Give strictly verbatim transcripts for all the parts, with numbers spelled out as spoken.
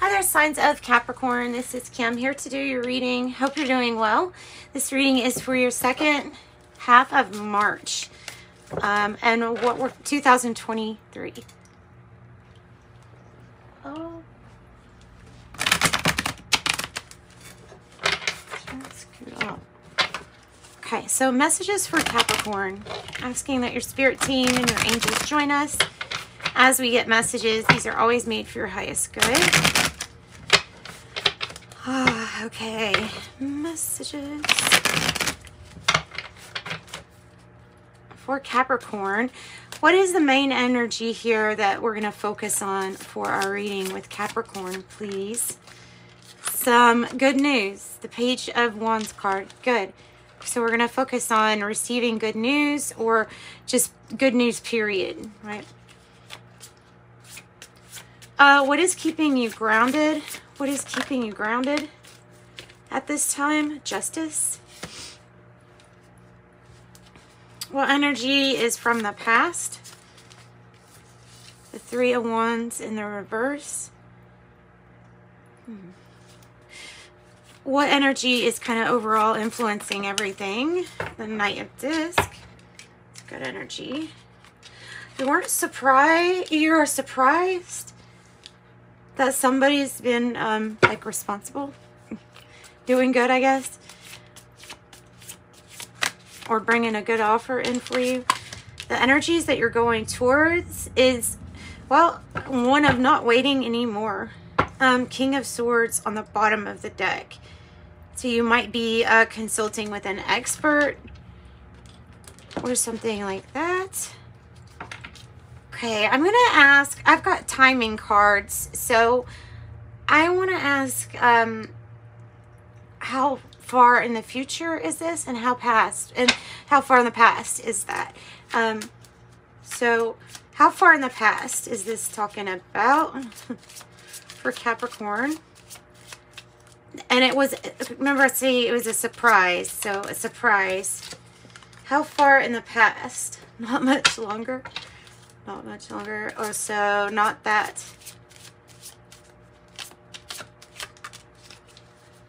Hi there, signs of Capricorn. This is Kim here to do your reading. Hope you're doing well. This reading is for your second half of March um, and what we're two thousand twenty-three. Oh, can't scoot up. Okay, so messages for Capricorn. Asking that your spirit team and your angels join us as we get messages. These are always made for your highest good. Ah, oh, okay. Messages for Capricorn. What is the main energy here that we're going to focus on for our reading with Capricorn, please? Some good news. The Page of Wands card. Good. So we're going to focus on receiving good news or just good news, period, right? Uh, what is keeping you grounded? What is keeping you grounded at this time? Justice. What energy is from the past? The Three of Wands in the reverse. Hmm. What energy is kind of overall influencing everything? The Knight of Disc. It's good energy. You weren't surprised. You're surprised that somebody's been, um, like, responsible, doing good, I guess, or bringing a good offer in for you. The energies that you're going towards is, well, one of not waiting anymore. Um, King of Swords on the bottom of the deck. So you might be uh, consulting with an expert or something like that. Okay, I'm gonna ask, I've got timing cards, so I want to ask um how far in the future is this and how past and how far in the past is that. Um so how far in the past is this talking about for Capricorn? And it was, remember, I see it was a surprise, so a surprise. How far in the past? Not much longer. Not much longer or so, not that.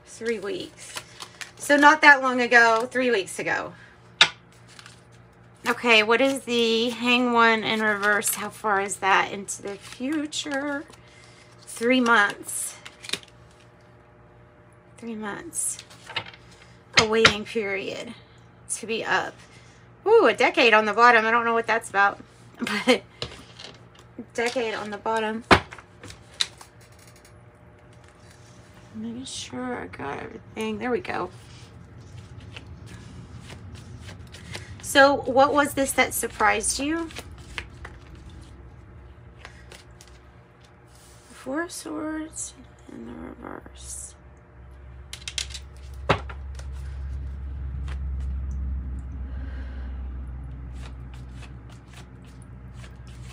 Three weeks. So not that long ago, three weeks ago. Okay, what is the Hang One in reverse? How far is that into the future? Three months. Three months. A waiting period to be up. Ooh, a decade on the bottom. I don't know what that's about. But decade on the bottom. Making sure I got everything. There we go. So what was this that surprised you? Four of Swords in the reverse.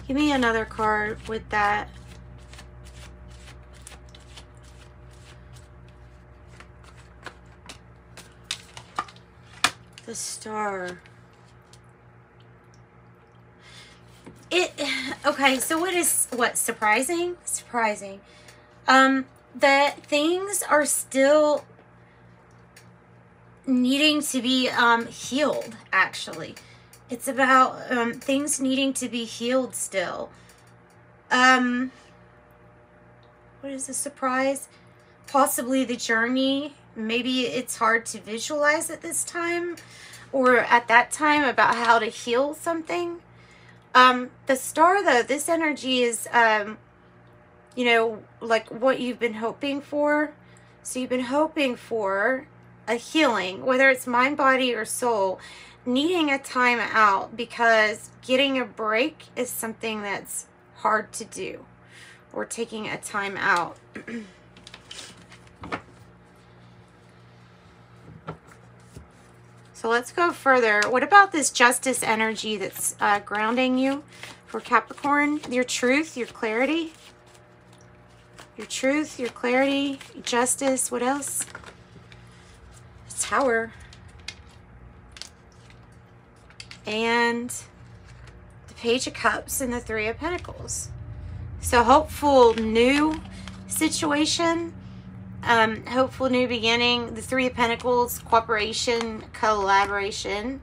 Give me another card with that. The Star. It, okay, so what is, what, surprising? Surprising. Um, that things are still needing to be um, healed, actually. It's about um, things needing to be healed still. Um, what is the surprise? Possibly the journey. Maybe it's hard to visualize at this time or at that time about how to heal something. Um, the Star, though, this energy is, um, you know, like what you've been hoping for. So you've been hoping for a healing, whether it's mind, body, or soul. Needing a time out because getting a break is something that's hard to do, or taking a time out. So let's go further. What about this justice energy that's uh, grounding you for Capricorn? Your truth, your clarity, your truth, your clarity, justice. What else? The Tower. And the Page of Cups and the Three of Pentacles. So hopeful, new, situation. Um, hopeful new beginning. The Three of Pentacles, cooperation, collaboration.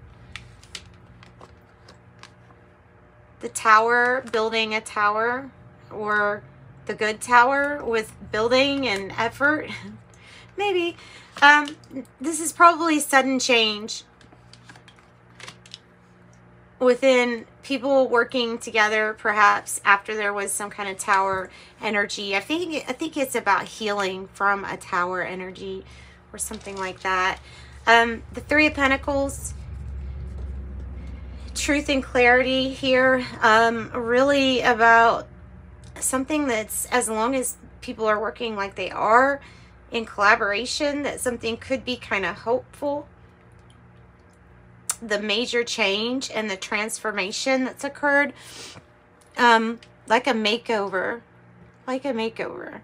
The Tower, building a tower, or the good tower with building and effort. Maybe. Um, this is probably sudden change within people working together, perhaps after there was some kind of tower energy. I think I think it's about healing from a tower energy or something like that. Um, the Three of Pentacles, truth and clarity here, um, really about something that's, as long as people are working like they are in collaboration, that something could be kind of hopeful. The major change and the transformation that's occurred, um, like a makeover, like a makeover.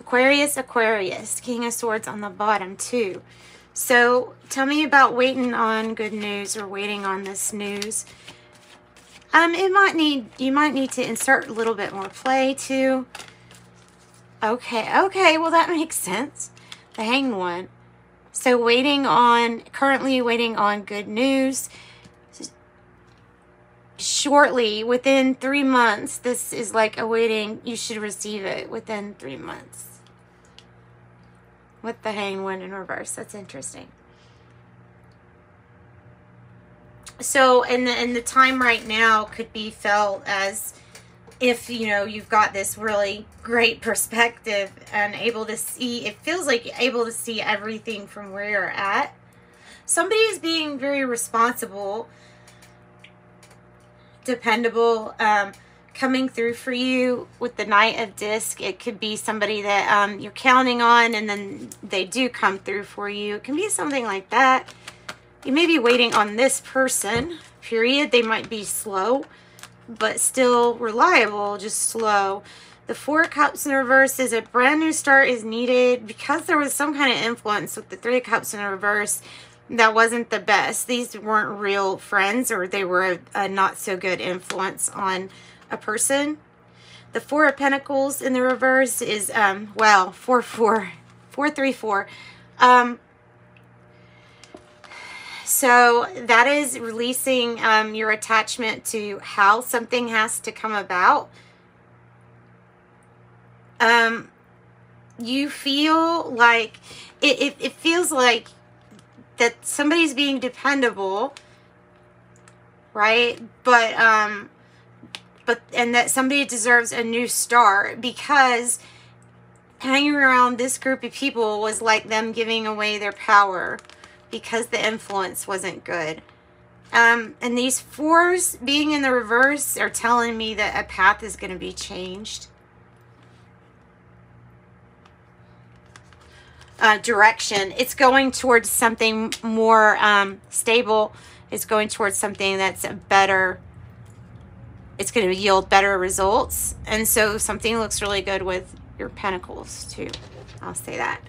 Aquarius, Aquarius, King of Swords on the bottom too. So tell me about waiting on good news or waiting on this news. Um, it might need, you might need to insert a little bit more play too. Okay, okay, well that makes sense. The Hanged One. So waiting on, currently waiting on good news. Shortly, within three months, this is like awaiting, you should receive it within three months. With the Hanged One in reverse, that's interesting. So, and the, and the time right now could be felt as if, you know, you've got this really great perspective and able to see, it feels like you're able to see everything from where you're at. Somebody is being very responsible, dependable, um, coming through for you with the Knight of Disc. It could be somebody that um, you're counting on, and then they do come through for you. It can be something like that. You may be waiting on this person, period. They might be slow, but still reliable, just slow. The Four of Cups in reverse is a brand new start is needed because there was some kind of influence with the Three of Cups in reverse that wasn't the best. These weren't real friends, or they were a, a not so good influence on a person. The Four of Pentacles in the reverse is, um, well, four, four, four, three, four. Um, So that is releasing um, your attachment to how something has to come about. Um, you feel like, it, it, it feels like that somebody's being dependable, right? But, um, but, and that somebody deserves a new start, because hanging around this group of people was like them giving away their power, because the influence wasn't good. Um, and these fours being in the reverse are telling me that a path is going to be changed. Uh, direction. It's going towards something more um, stable. It's going towards something that's a better. It's going to yield better results. And so something looks really good with your pentacles too. I'll say that.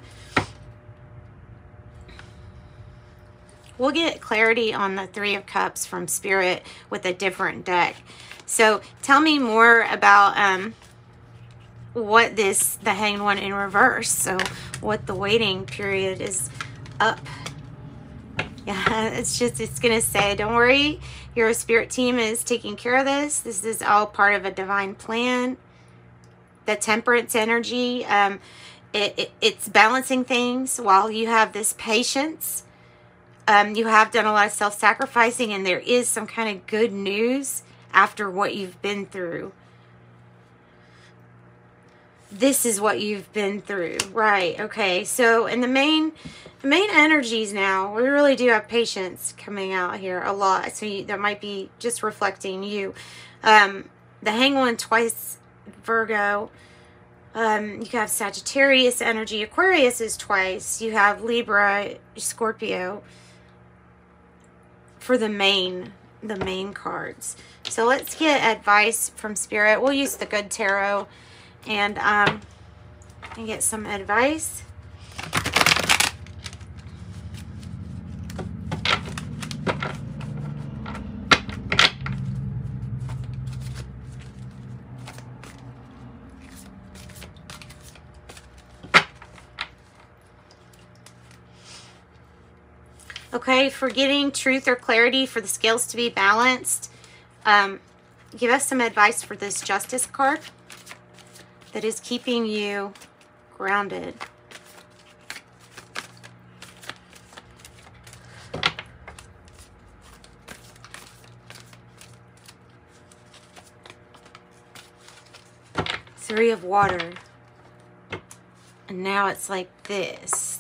We'll get clarity on the Three of Cups from Spirit with a different deck. So tell me more about um, what this, the Hanged One in reverse. So what the waiting period is up. Yeah, it's just, it's going to say, don't worry, your spirit team is taking care of this. This is all part of a divine plan. The Temperance energy, um, it, it, it's balancing things while you have this patience. Um, you have done a lot of self-sacrificing, and there is some kind of good news after what you've been through. This is what you've been through. Right, okay. So, and the main the main energies now, we really do have patience coming out here a lot. So you, that might be just reflecting you. Um, the Hanged One twice, Virgo. Um, you have Sagittarius energy. Aquarius is twice. You have Libra, Scorpio, for the main the main cards. So let's get advice from Spirit. We'll use the Good Tarot and um and get some advice. Okay, for getting truth or clarity, for the scales to be balanced. Um, give us some advice for this justice card that is keeping you grounded. Three of water. And now it's like this.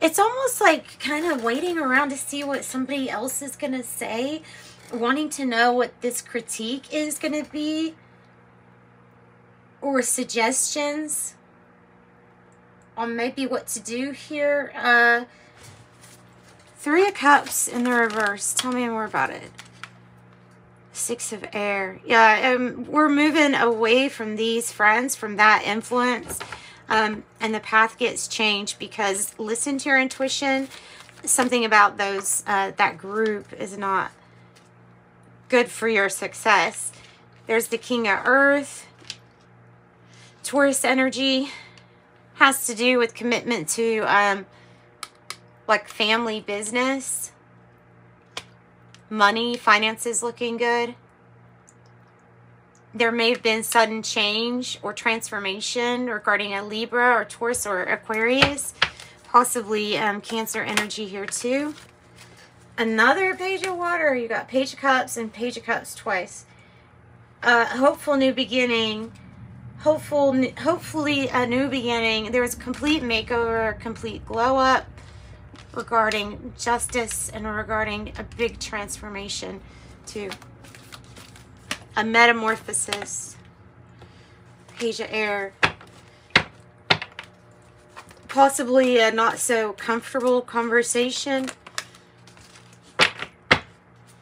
It's almost like kind of waiting around to see what somebody else is going to say, wanting to know what this critique is going to be, or suggestions on maybe what to do here. Uh, Three of Cups in the reverse. Tell me more about it. Six of Air. Yeah, um, we're moving away from these friends, from that influence. Um, and the path gets changed because listen to your intuition. Something about those, uh, that group is not good for your success. There's the King of Earth. Taurus energy has to do with commitment to... Um, like family business, money, finances looking good. There may have been sudden change or transformation regarding a Libra or Taurus or Aquarius, possibly um, Cancer energy here too. Another Page of Water. You got Page of Cups and Page of Cups twice. Uh, hopeful new beginning. Hopeful, hopefully a new beginning. There was a complete makeover, a complete glow up. Regarding justice and regarding a big transformation to a metamorphosis. Page of Air. Possibly a not so comfortable conversation,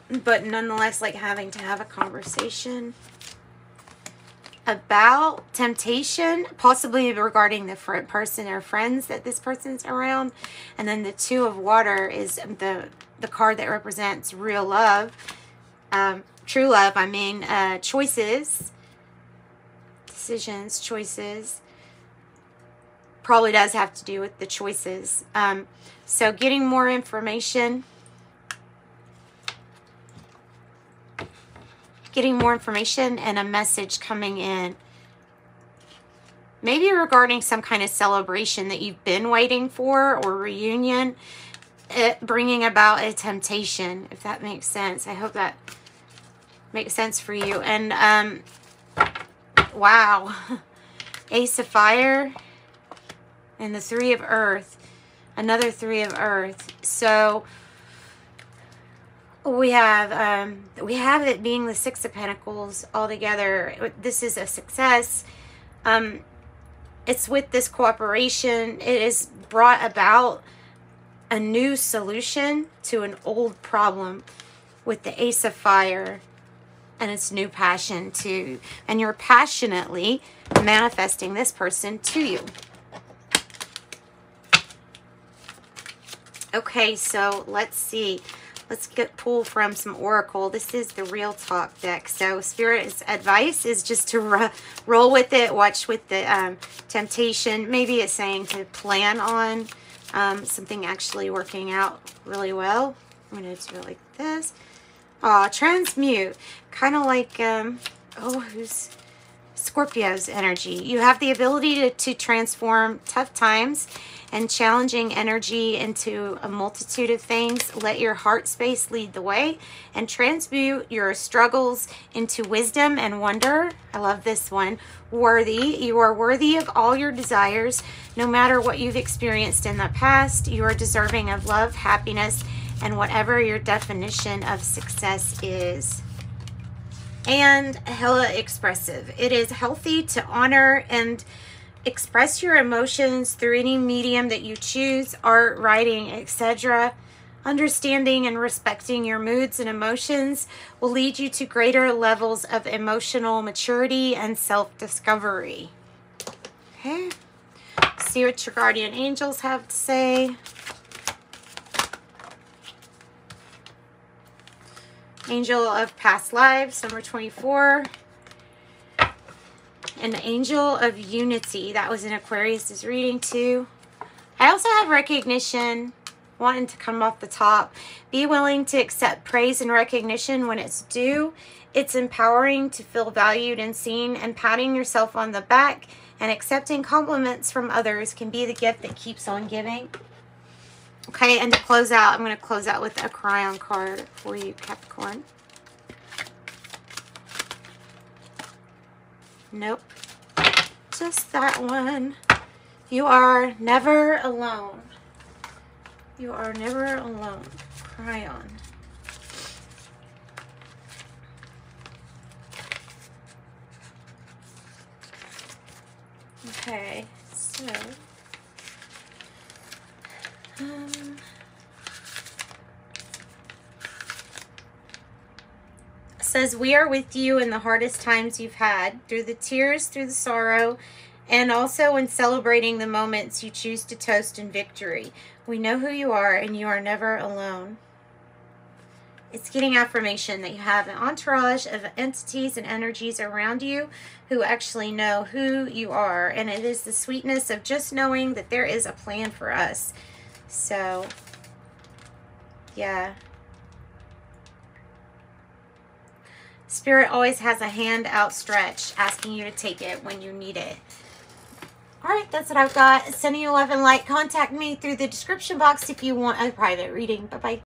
but nonetheless like having to have a conversation about temptation, possibly regarding the person or friends that this person's around. And then the Two of Water is the the card that represents real love, um, true love, I mean, uh, choices, decisions, choices. Probably does have to do with the choices. Um, so getting more information, getting more information and a message coming in. Maybe regarding some kind of celebration that you've been waiting for or reunion, it bringing about a temptation, if that makes sense. I hope that makes sense for you. And, um, wow. Ace of Fire and the Three of Earth. Another Three of Earth. So... We have um, we have it being the Six of Pentacles altogether. This is a success. Um, it's with this cooperation. It has brought about a new solution to an old problem with the Ace of Fire and its new passion too. And you're passionately manifesting this person to you. Okay, so let's see. Let's get pull from some Oracle. This is the Real Talk deck. So Spirit's advice is just to ro roll with it, watch with the um, temptation. Maybe it's saying to plan on um, something actually working out really well. I'm going to do it like this. Aw, transmute. Kind of like, um, oh, who's Scorpio's energy. You have the ability to, to transform tough times and challenging energy into a multitude of things. Let your heart space lead the way and transmute your struggles into wisdom and wonder. I love this one. Worthy. You are worthy of all your desires. No matter what you've experienced in the past, you are deserving of love, happiness, and whatever your definition of success is. And hella expressive. It is healthy to honor and express your emotions through any medium that you choose, art, writing, et cetera. Understanding and respecting your moods and emotions will lead you to greater levels of emotional maturity and self-discovery. Okay, see what your guardian angels have to say. Angel of Past Lives, number twenty-four. and the Angel of Unity. That was in Aquarius's reading too. I also have recognition wanting to come off the top. Be willing to accept praise and recognition when it's due. It's empowering to feel valued and seen, and patting yourself on the back and accepting compliments from others can be the gift that keeps on giving. Okay, and to close out, I'm going to close out with a Kryon card for you, Capricorn. Nope, just that one. You are never alone. You are never alone, Kryon. Okay, so um, it says we are with you in the hardest times you've had, through the tears, through the sorrow, and also in celebrating the moments you choose to toast in victory. We know who you are, and you are never alone. It's getting affirmation that you have an entourage of entities and energies around you who actually know who you are. And it is the sweetness of just knowing that there is a plan for us. So, yeah. Spirit always has a hand outstretched, asking you to take it when you need it. All right, that's what I've got. Sending you love and light. Contact me through the description box if you want a private reading. Bye-bye.